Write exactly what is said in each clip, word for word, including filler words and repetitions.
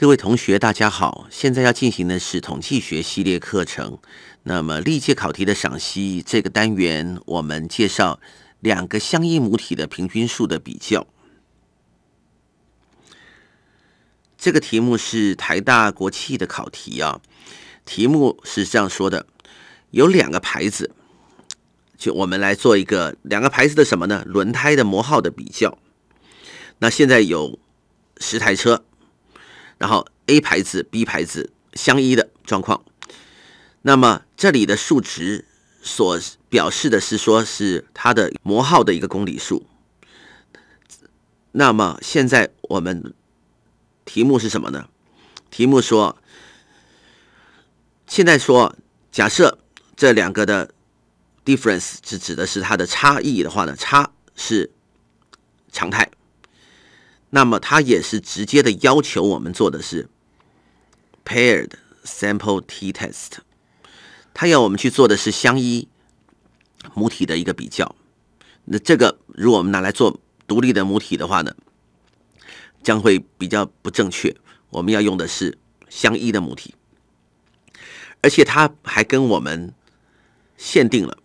各位同学，大家好！现在要进行的是统计学系列课程。那么历届考题的赏析这个单元，我们介绍两个相异母体的平均数的比较。这个题目是台大国企的考题啊，题目是这样说的：有两个牌子，就我们来做一个两个牌子的什么呢？轮胎的模号的比较。那现在有十台车。 然后 A 牌子、B 牌子相依的状况，那么这里的数值所表示的是说是它的模号的一个公里数。那么现在我们题目是什么呢？题目说，现在说假设这两个的 difference 是指的是它的差异的话呢，差是常态。 那么它也是直接的要求我们做的是 paired sample t-test， 它要我们去做的是相依母体的一个比较。那这个如果我们拿来做独立的母体的话呢，将会比较不正确。我们要用的是相依的母体，而且它还跟我们限定了，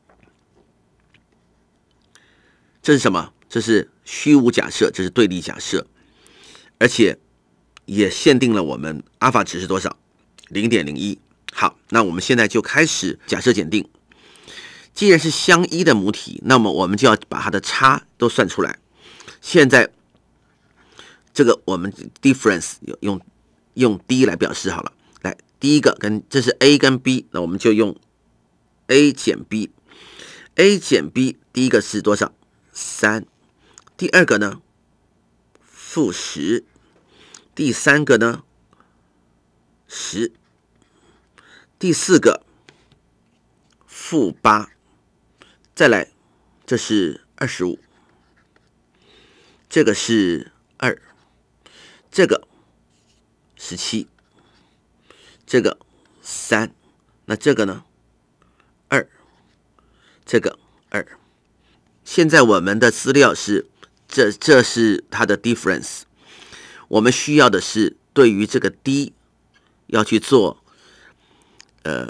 这是什么？这是虚无假设，这是对立假设。 而且也限定了我们阿尔法值是多少 零点零一。好，那我们现在就开始假设检定。既然是相依的母体，那么我们就要把它的差都算出来。现在这个我们 difference 用用 d 来表示好了。来，第一个跟这是 a 跟 b， 那我们就用 a 减 b。a 减 b 第一个是多少？ 三。第二个呢？ 负十， 第三个呢？ 十，第四个负八，再来，这是二十五，这个是二，这个十七，这个三，那这个呢？ 二，这个二。现在我们的资料是。 这这是它的 difference， 我们需要的是对于这个 d 要去做呃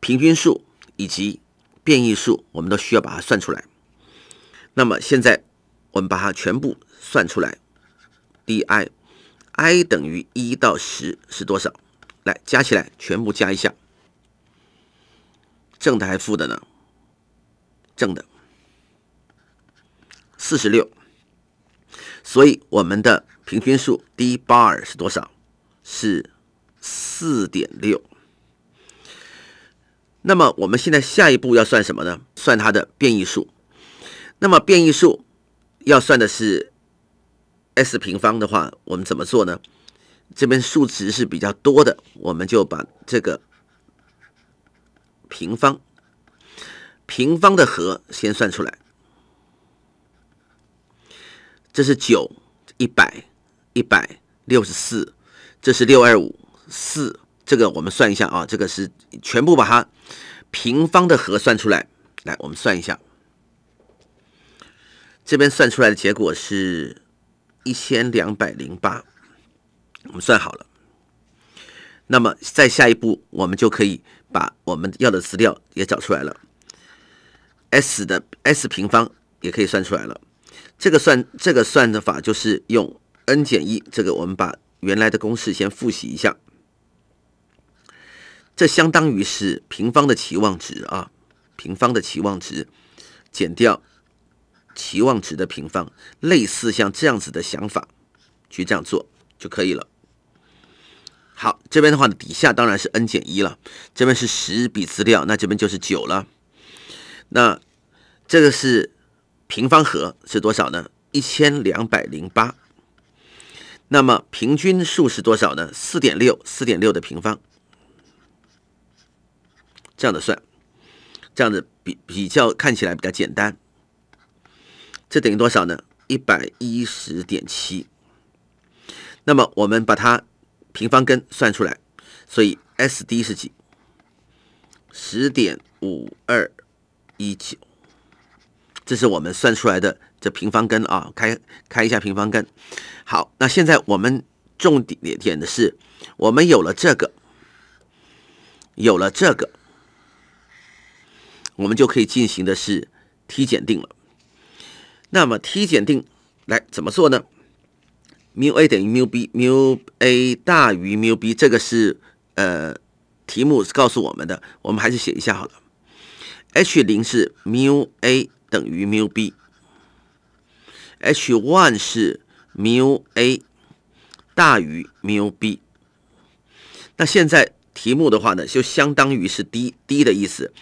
平均数以及变异数，我们都需要把它算出来。那么现在我们把它全部算出来 ，di i 等于一到十是多少？来加起来，全部加一下，正的还负的呢？正的， 四十六。 所以我们的平均数 d bar 是多少？是 四点六。那么我们现在下一步要算什么呢？算它的变异数。那么变异数要算的是 s 平方的话，我们怎么做呢？这边数值是比较多的，我们就把这个平方平方的和先算出来。 这是九，一百，一百六十四，这是六二五四，这个我们算一下啊，这个是全部把它平方的和算出来。来，我们算一下，这边算出来的结果是一千两百零八，我们算好了。那么再下一步，我们就可以把我们要的资料也找出来了 ，s 的 s 平方也可以算出来了。 这个算这个算的法就是用 n 减一， 这个我们把原来的公式先复习一下，这相当于是平方的期望值啊，平方的期望值减掉期望值的平方，类似像这样子的想法去这样做就可以了。好，这边的话底下当然是 n 减一了，这边是十笔资料，那这边就是九了，那这个是。 平方和是多少呢？ 一千两百零八。那么平均数是多少呢？ 四点六， 四点六 的平方。这样的算，这样子比比较看起来比较简单。这等于多少呢？ 一百一十点七。那么我们把它平方根算出来，所以 S D 是几？ 十点五二一九。 这是我们算出来的这平方根啊，开开一下平方根。好，那现在我们重点点的是，我们有了这个，有了这个，我们就可以进行的是 T 检定了。那么 T 检定来怎么做呢？ mu a 等于 mu b，mu a 大于 mu b， 这个是呃题目告诉我们的，我们还是写一下好了。H 零 是 mu a 等于 mu b，H 一 是 mu a 大于 mu b。那现在题目的话呢，就相当于是 d d 的意思，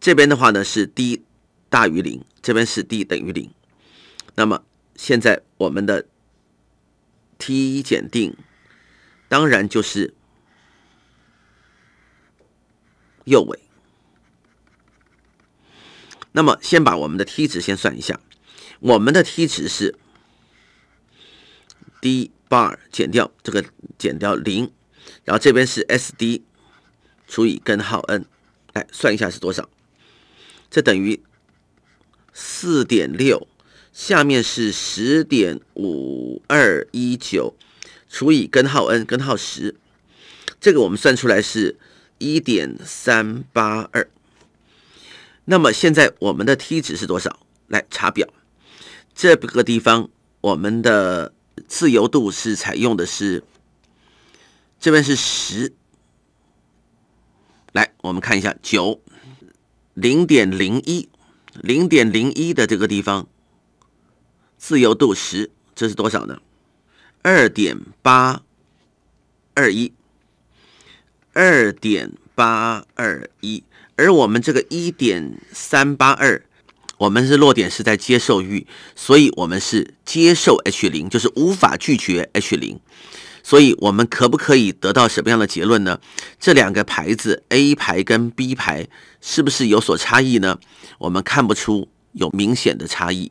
这边的话呢是 d 大于 零， 这边是 d 等于 零。那么现在我们的 T 检定，当然就是右尾。那么，先把我们的 T 值先算一下。我们的 T 值是 D bar 减掉这个减掉 零， 然后这边是 S D 除以根号 n， 来算一下是多少？这等于 四点六。 下面是 十点五二一九 除以根号 n， 根号 十， 这个我们算出来是 一点三八二。那么现在我们的 t 值是多少？来查表，这个地方我们的自由度是采用的是这边是十，来我们看一下 九 零点零一 零点零一 的这个地方。 自由度 十， 这是多少呢？ 二点八二一 二点八二一， 而我们这个 一点三八二， 我们是落点是在接受域，所以我们是接受 H 零， 就是无法拒绝 H 零。 所以我们可不可以得到什么样的结论呢？这两个牌子 A 牌跟 B 牌是不是有所差异呢？我们看不出有明显的差异。